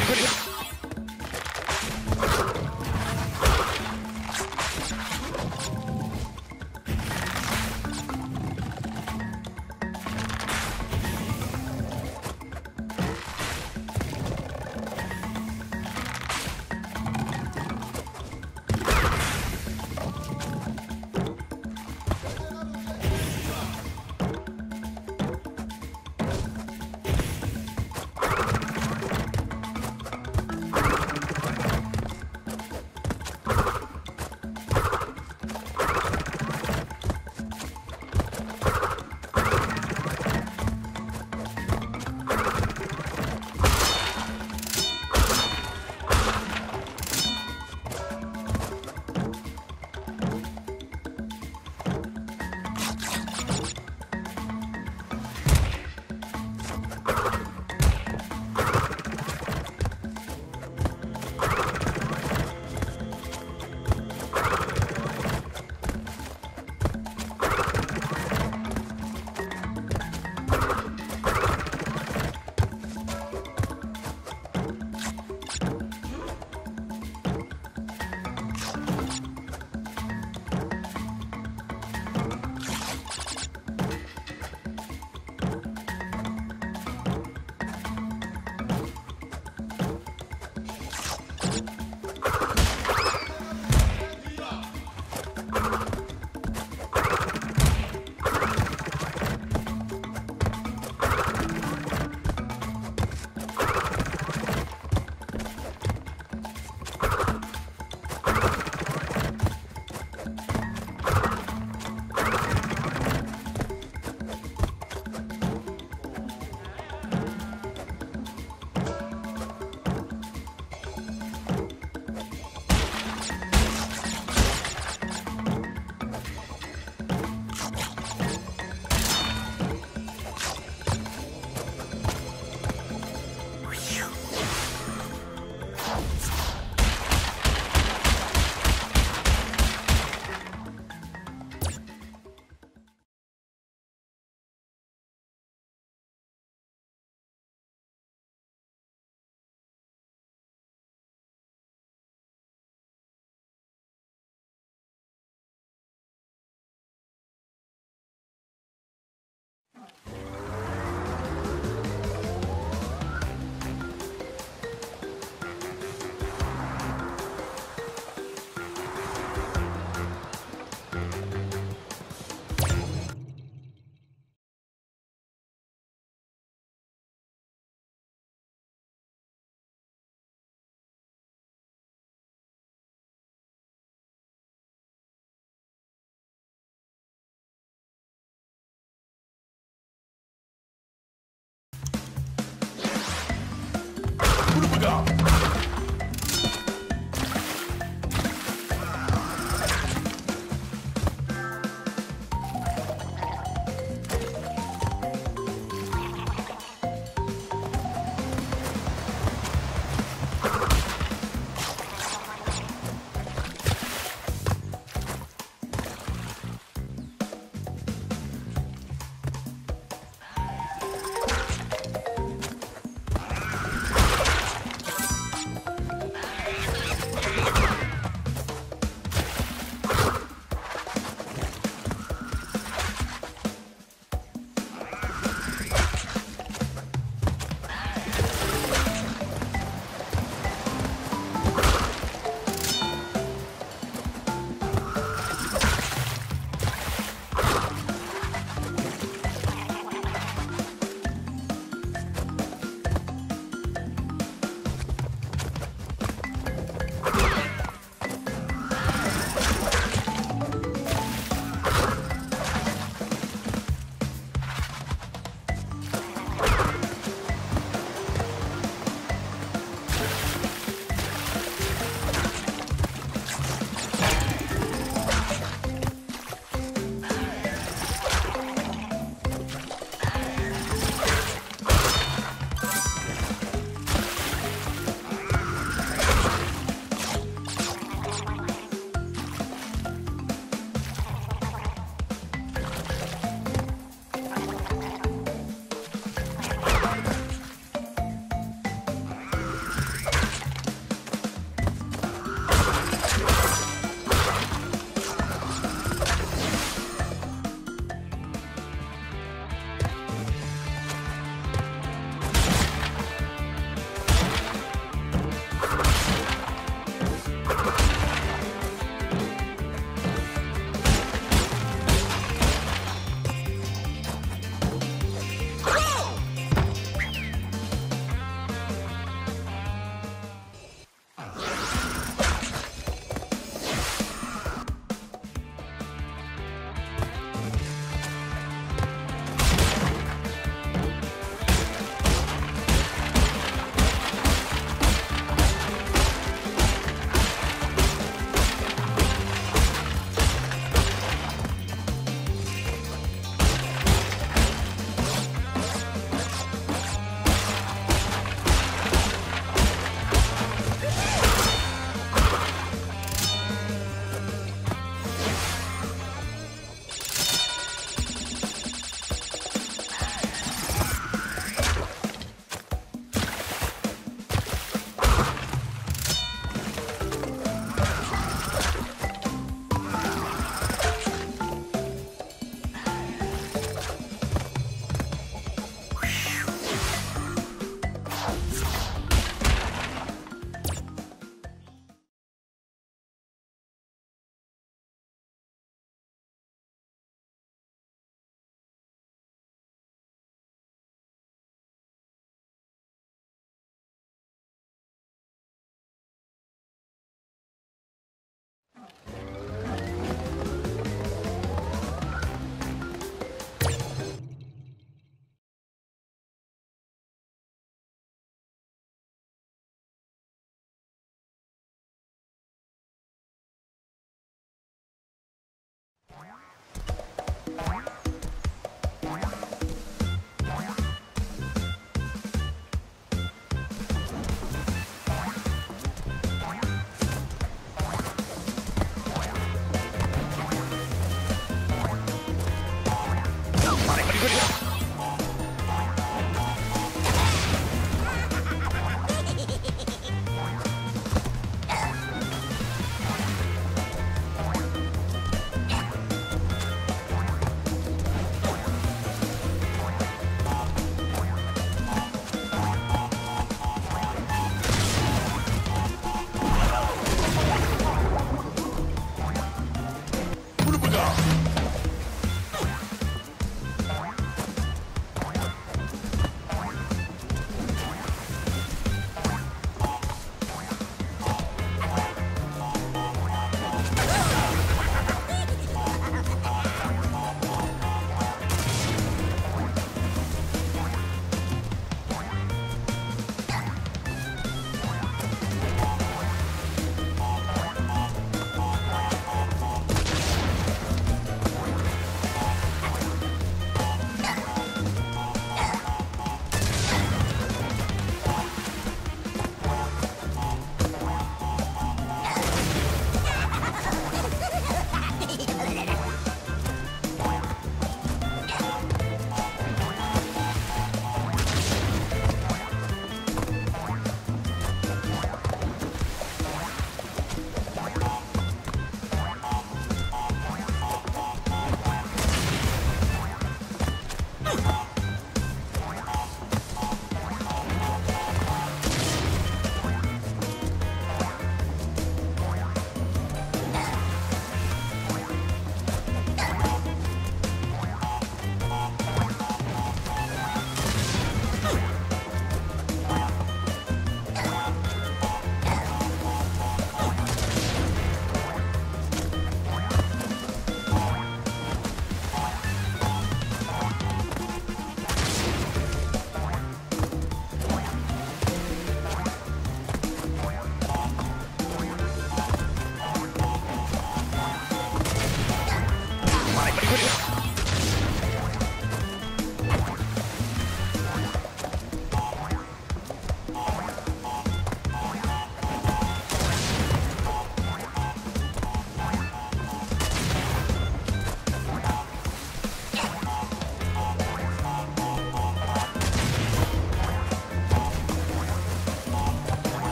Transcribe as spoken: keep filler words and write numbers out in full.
Good.